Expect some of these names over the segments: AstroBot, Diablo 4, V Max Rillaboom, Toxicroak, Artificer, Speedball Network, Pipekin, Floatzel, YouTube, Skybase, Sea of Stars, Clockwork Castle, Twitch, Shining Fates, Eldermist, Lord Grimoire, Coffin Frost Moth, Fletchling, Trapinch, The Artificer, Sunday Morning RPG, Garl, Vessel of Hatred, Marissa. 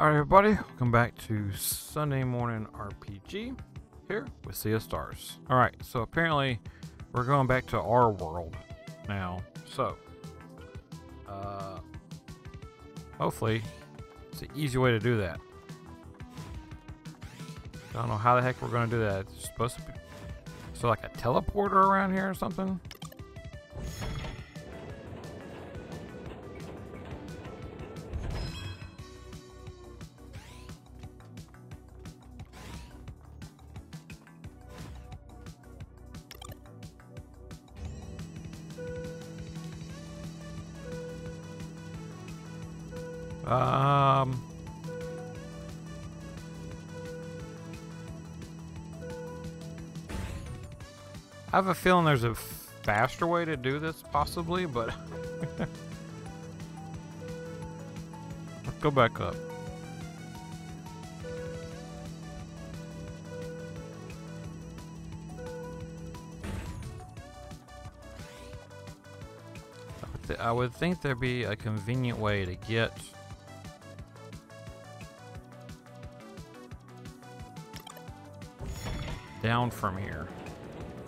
Alright everybody, welcome back to Sunday Morning RPG here with Sea of Stars. Alright, so apparently we're going back to our world now, so hopefully it's an easy way to do that. I don't know how the heck we're going to do that. It's supposed to be so like a teleporter around here or something. I have a feeling there's a faster way to do this, possibly, but let's go back up. I would think there'd be a convenient way to get down from here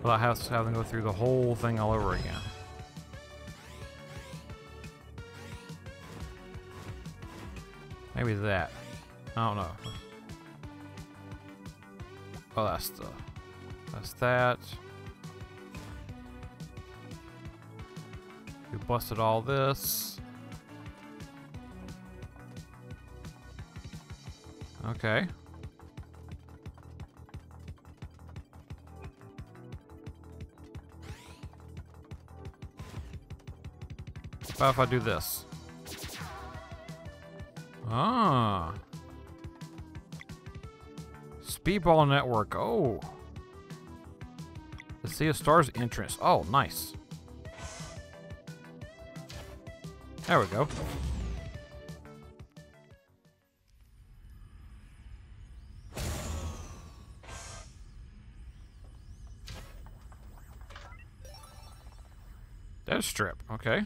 without having to go through the whole thing all over again. Maybe that. I don't know. Oh, that's that. We busted all this. Okay. How if I do this? Ah. Speedball Network. Oh. The Sea of Stars entrance. Oh, nice. There we go. Dead strip. Okay.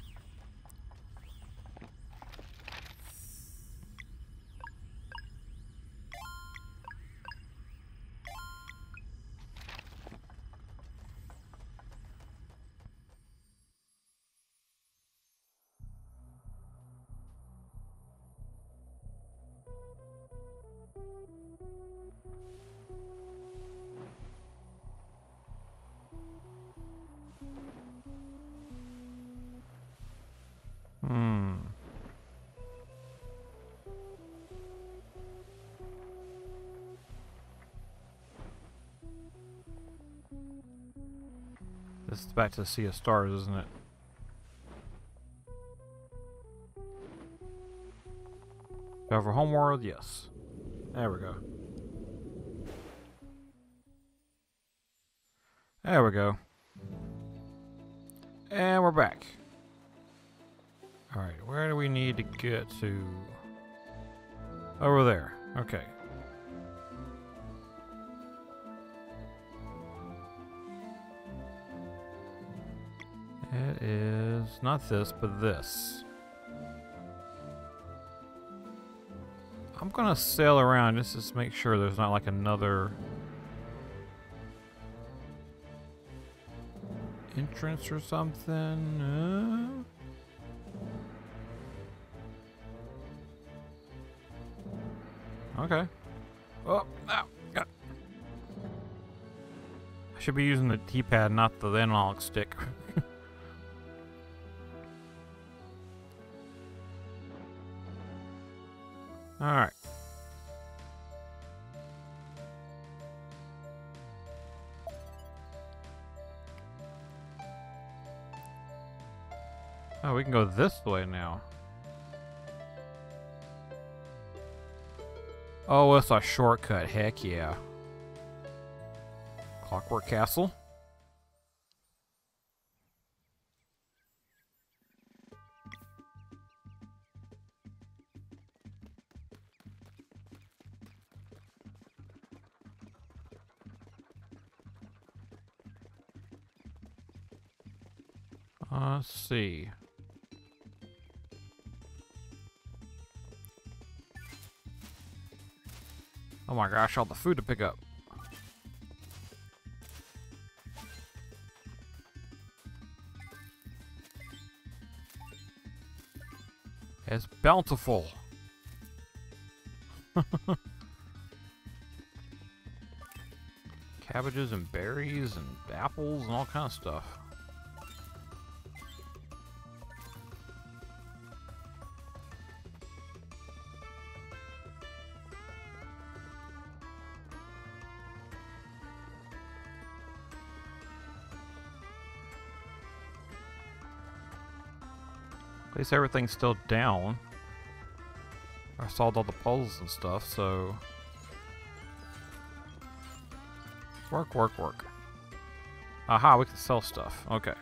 This is back to the Sea of Stars, isn't it? Go for homeworld, yes. There we go. There we go. And we're back. Alright, where do we need to get to? Over there. Okay. It is not this, but this. I'm gonna sail around just to make sure there's not like another entrance or something. Okay. Oh, ow, God. I should be using the T-pad, not the analog stick. All right. Oh, we can go this way now. Oh, it's a shortcut. Heck yeah. Clockwork Castle. Let's see. Oh my gosh, all the food to pick up. It's bountiful. Cabbages and berries and apples and all kind of stuff. At least everything's still down. I solved all the puzzles and stuff, so... Work, work, work. Aha, we can sell stuff. Okay.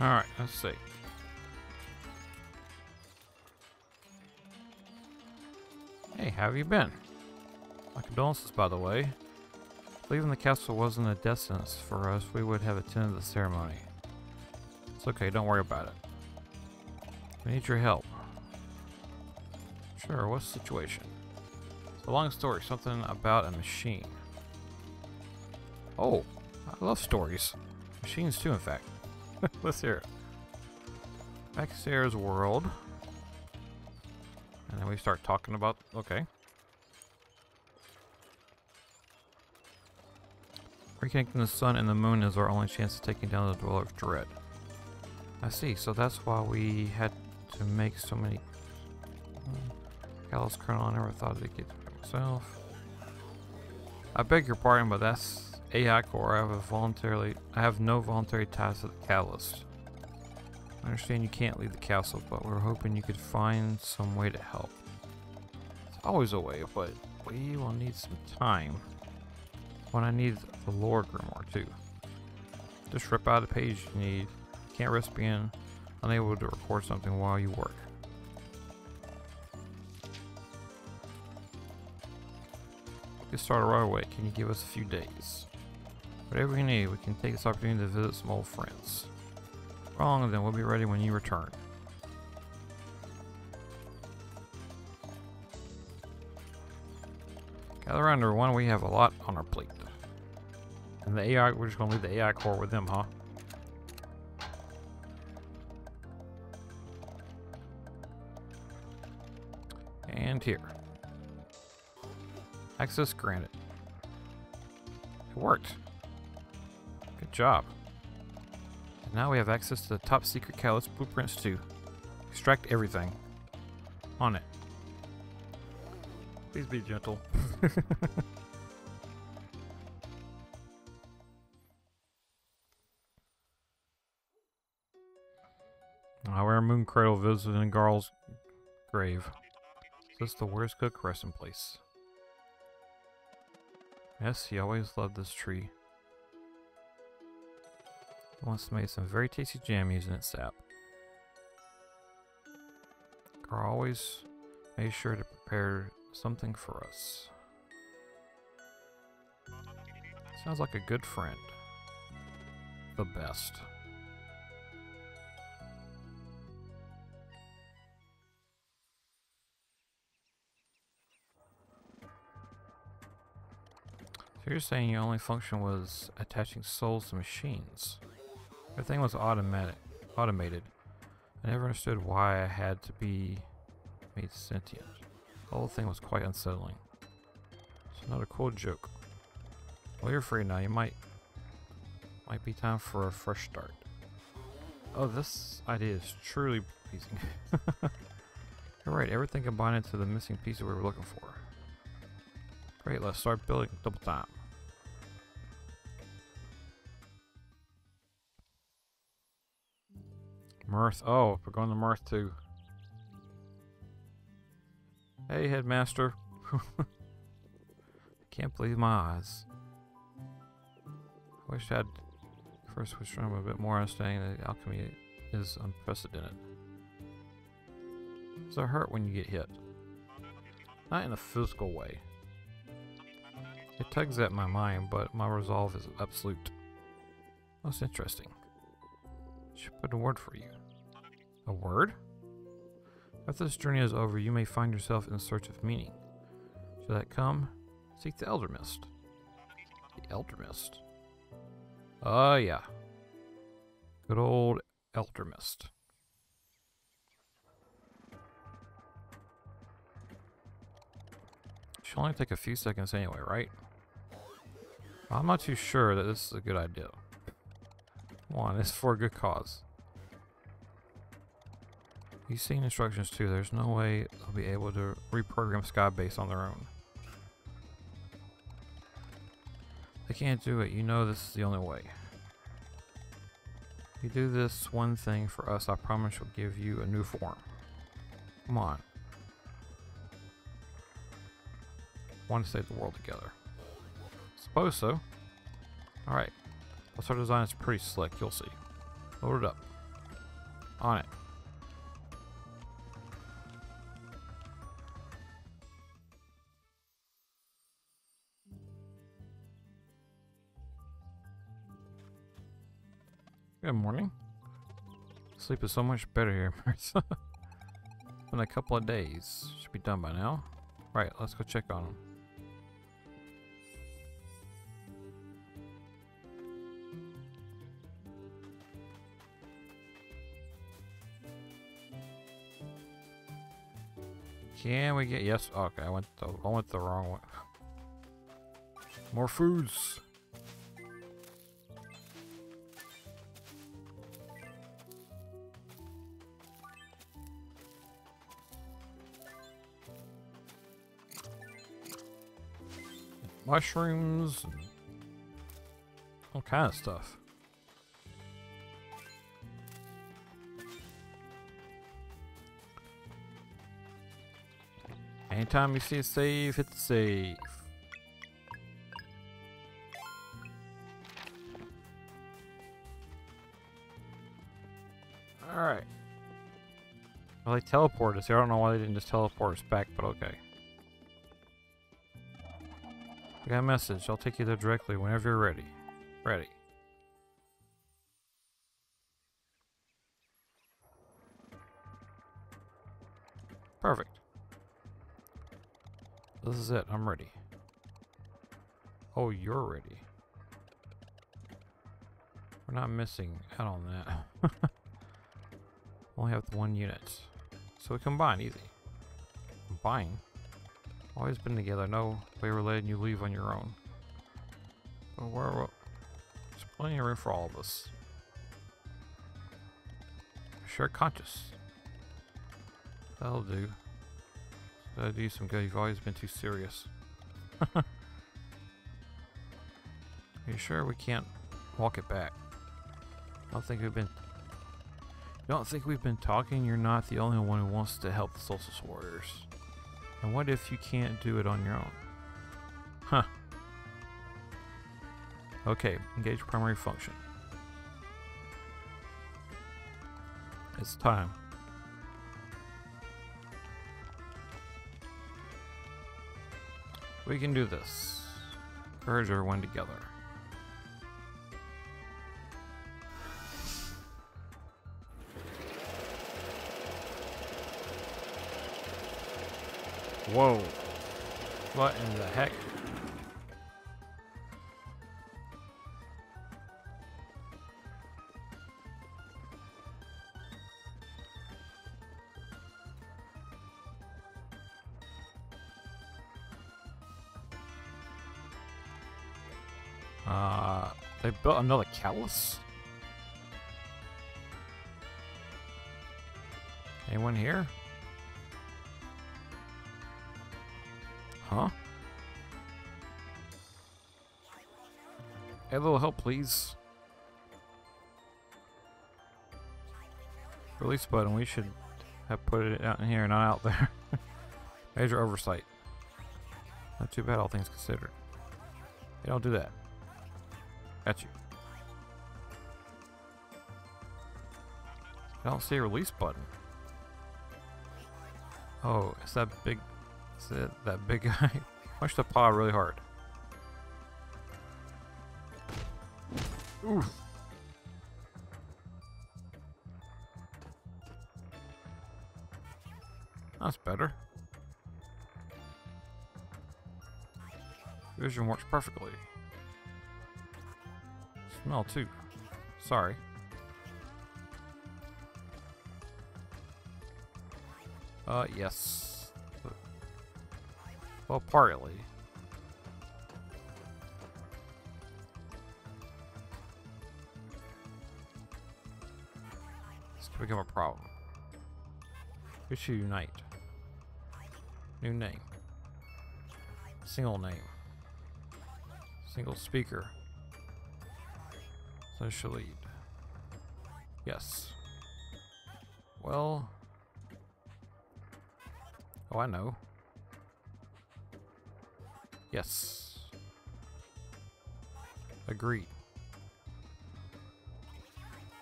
Alright, let's see. Hey, how have you been? My condolences, by the way. If leaving the castle wasn't a distance for us, we would have attended the ceremony. It's okay, don't worry about it. We need your help. Sure, what's the situation? It's a long story, something about a machine. Oh, I love stories. Machines too, in fact. Let's hear it. Back to Sarah's world. And then we start talking about... Okay. Reconnecting the sun and the moon is our only chance of taking down the Dweller of Dread. I see, so that's why we had to make so many... Callous Colonel, I never thought it'd get to myself. I beg your pardon, but that's... AI Corps, I have no voluntary ties to the Catalyst. I understand you can't leave the castle, but we're hoping you could find some way to help. It's always a way, but we will need some time. When I need the Lord Grimoire too. Just rip out a page you need. Can't risk being unable to record something while you work. Get started right away. Can you give us a few days? Whatever we need, we can take this opportunity to visit some old friends. Wrong, then we'll be ready when you return. Gather around, everyone. We have a lot on our plate. And the AI, we're just going to leave the AI Corps with them, huh? And here. Access granted. It worked. Good job. And now we have access to the top secret Callous blueprints too. Extract everything. On it. Please be gentle. I wear a moon cradle visiting Garl's grave. Is this the worst cook resting place? Yes, he always loved this tree. He once made some very tasty jam using its sap. Carl always made sure to prepare something for us. Sounds like a good friend. The best. You're saying your only function was attaching souls to machines. Everything was automated. I never understood why I had to be made sentient. The whole thing was quite unsettling. It's not a cool joke. Well, you're free now. You might be time for a fresh start. Oh, this idea is truly pleasing. You're right. Everything combined into the missing piece that we were looking for. Great. Let's start building double time. Mirth. Oh, we're going to Mirth too. Hey, Headmaster. Can't believe my eyes. I wish I'd first switched around a bit more, understanding that alchemy is unprecedented. So hurt when you get hit. Not in a physical way. It tugs at my mind, but my resolve is absolute. Most interesting. Should put a word for you. A word? After this journey is over, you may find yourself in search of meaning. Should that come, seek the Eldermist. The Eldermist? Oh, yeah. Good old Eldermist. Should only take a few seconds anyway, right? I'm not too sure that this is a good idea. Come on, it's for a good cause. You've seen instructions too. There's no way they'll be able to reprogram Skybase on their own. They can't do it. You know this is the only way. If you do this one thing for us, I promise we'll give you a new form. Come on. Want to save the world together. Suppose so. Alright. Plus our design is pretty slick. You'll see. Load it up. On it. Good morning. Sleep is so much better here, Marissa. It's been a couple of days. Should be done by now. Right, let's go check on them. Can we get yes? Okay, I went the wrong one. More foods. Mushrooms, all kind of stuff. Anytime you see a save, hit the save. All right. Well, they teleported us here. I don't know why they didn't just teleport us back, but okay. I got a message. I'll take you there directly whenever you're ready. Ready. Perfect. This is it. I'm ready. Oh, you're ready. We're not missing out on that. Only have the one unit. So we combine. Easy. Combine? Always been together, no way related, and you leave on your own. But where will there's plenty of room for all of us. Shared conscious. That'll do. That'll do you some good. You've always been too serious. Are you sure we can't walk it back? You don't think we've been talking? You're not the only one who wants to help the Solstice Warriors. And what if you can't do it on your own? Huh. Okay, engage primary function. It's time. We can do this. Encourage everyone together. Whoa. What in the heck? They built another callus? Anyone here? Huh? A little help, please. Release button. We should have put it out in here, not out there. Major oversight. Not too bad, all things considered. Hey, don't do that. Got you. I don't see a release button. Oh, it's that big. Is it that big guy? Punch the paw really hard. Oof. That's better. Vision works perfectly. Smell too. Sorry. Yes. Well, partly. This could become a problem. We should unite. New name. Single name. Single speaker. Social lead. Yes. Well. Oh, I know. Yes. Agreed.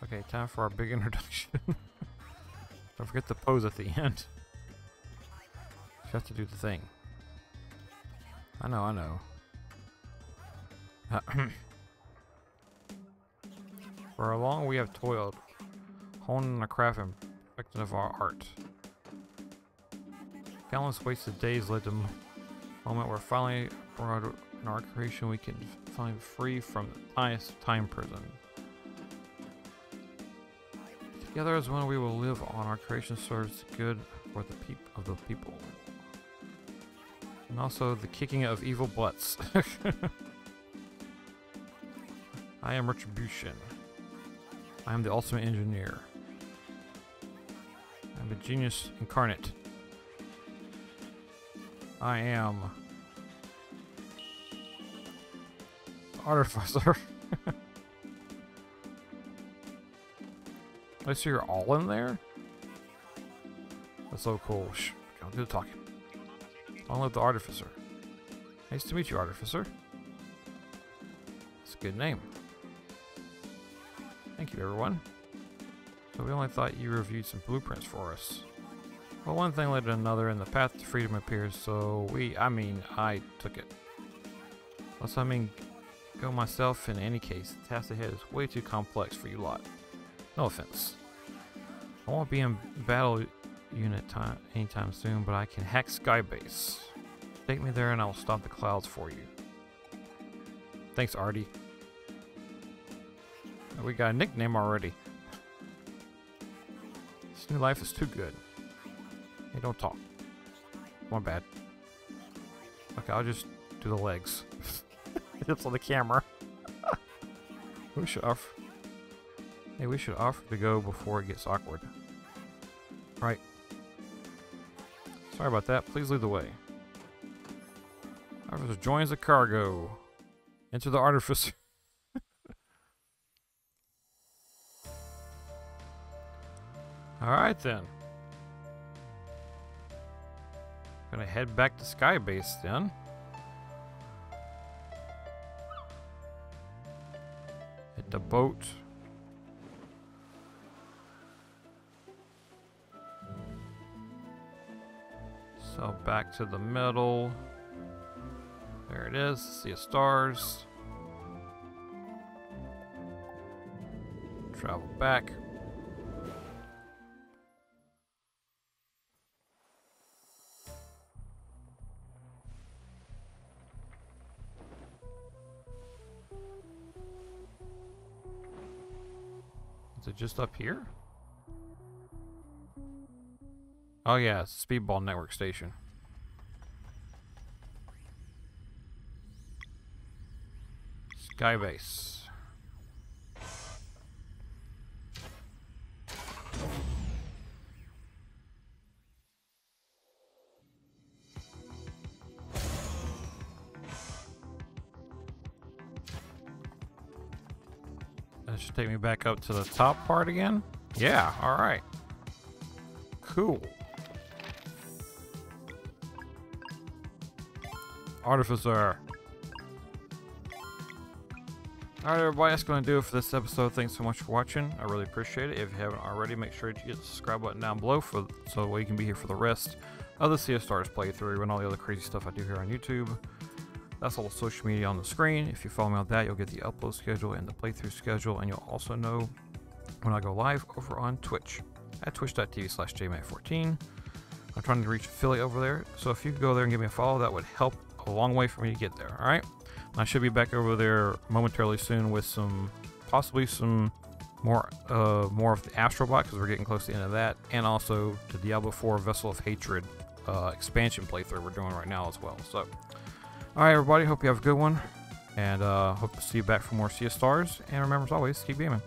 Okay, time for our big introduction. Don't forget to pose at the end. You have to do the thing. I know, I know. For how long we have toiled, honing our craft and perfecting of our art. Countless wasted days led to a moment where finally, in our creation, we can find free from the highest time prison. Together as one, we will live on. Our creation serves good for the people, and also the kicking of evil butts. I am retribution. I am the ultimate engineer. I am a genius incarnate. I am Artificer. I see you're all in there. That's so cool. Shh, don't do the talking. Long live the Artificer. Nice to meet you, Artificer. It's a good name. Thank you, everyone. So we only thought you reviewed some blueprints for us. Well, one thing led to another, and the path to freedom appears, so I took it. Unless go myself in any case, the task ahead is way too complex for you lot. No offense. I won't be in battle unit time anytime soon, but I can hack Skybase. Take me there and I'll stop the clouds for you. Thanks, Artie. We got a nickname already. This new life is too good. Hey, don't talk. My bad. Okay, I'll just do the legs. It's on the camera. We should offer to go before it gets awkward. Right. Sorry about that. Please lead the way. Artificer joins the cargo. Enter the Artificer. Alright then. Gonna head back to Skybase then. Hit the boat. So back to the middle. There it is. Sea of Stars. Travel back. Just up here? Oh yeah, Speedball Network station. Skybase. That should take me back up to the top part again. Yeah, alright. Cool. Artificer. Alright everybody, that's going to do it for this episode. Thanks so much for watching. I really appreciate it. If you haven't already, make sure to hit the subscribe button down below so you can be here for the rest of the Sea of Stars playthrough and all the other crazy stuff I do here on YouTube. That's all the social media on the screen. If you follow me on that, you'll get the upload schedule and the playthrough schedule, and you'll also know when I go live over on Twitch at twitch.tv/jmat14. I'm trying to reach Philly over there, so if you could go there and give me a follow, that would help a long way for me to get there. All right, I should be back over there momentarily soon with some, possibly some more of the AstroBot, because we're getting close to the end of that, and also the Diablo 4 Vessel of Hatred expansion playthrough we're doing right now as well. So. Alright everybody, hope you have a good one, and hope to see you back for more Sea of Stars, and remember as always, keep gaming.